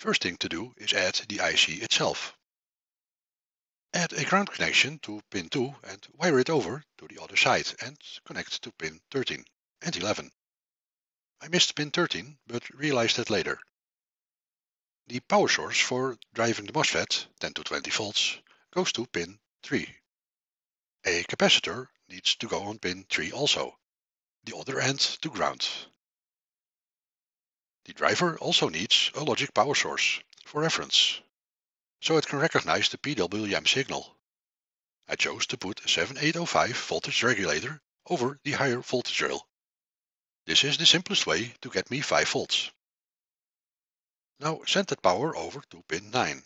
First thing to do is add the IC itself. Add a ground connection to pin 2 and wire it over to the other side and connect to pin 13 and 11. I missed pin 13 but realized that later. The power source for driving the MOSFET, 10 to 20 volts, goes to pin 3. A capacitor needs to go on pin 3 also, the other end to ground. The driver also needs a logic power source for reference, so it can recognize the PWM signal. I chose to put a 7805 voltage regulator over the higher voltage rail. This is the simplest way to get me 5 volts. Now send that power over to pin 9.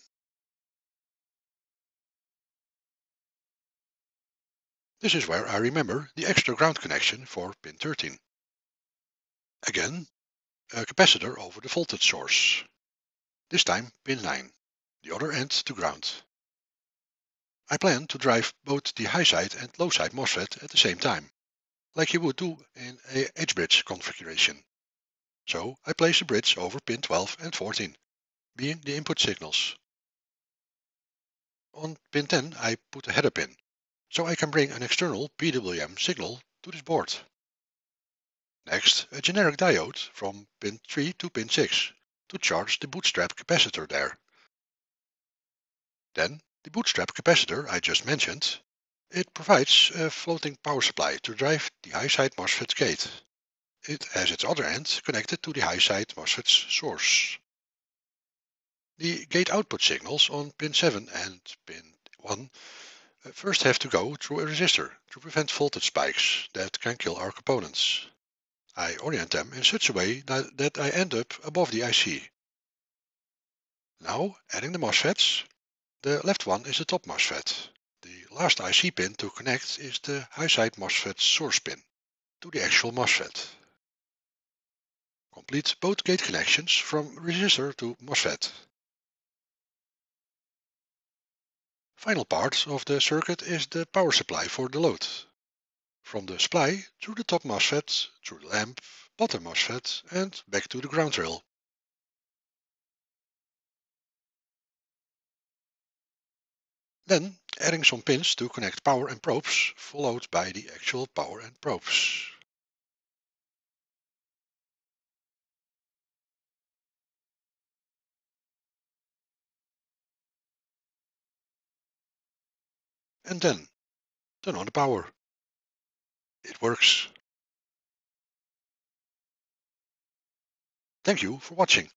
This is where I remember the extra ground connection for pin 13. Again, a capacitor over the voltage source. This time pin 9, the other end to ground. I plan to drive both the high side and low side MOSFET at the same time, like you would do in a H-bridge configuration. So I place a bridge over pin 12 and 14, being the input signals. On pin 10 I put a header pin, so I can bring an external PWM signal to this board. Next, a generic diode from pin 3 to pin 6 to charge the bootstrap capacitor there. Then the bootstrap capacitor I just mentioned, it provides a floating power supply to drive the high side MOSFET gate. It has its other end connected to the high side MOSFET's source. The gate output signals on pin 7 and pin 1 first have to go through a resistor to prevent voltage spikes that can kill our components. I orient them in such a way that I end up above the IC. Now adding the MOSFETs. The left one is the top MOSFET. The last IC pin to connect is the high side MOSFET source pin to the actual MOSFET. Complete both gate connections from resistor to MOSFET. Final part of the circuit is the power supply for the load. From the supply through the top MOSFET, through the lamp, bottom MOSFET and back to the ground rail. Then adding some pins to connect power and probes, followed by the actual power and probes. And then turn on the power. It works. Thank you for watching.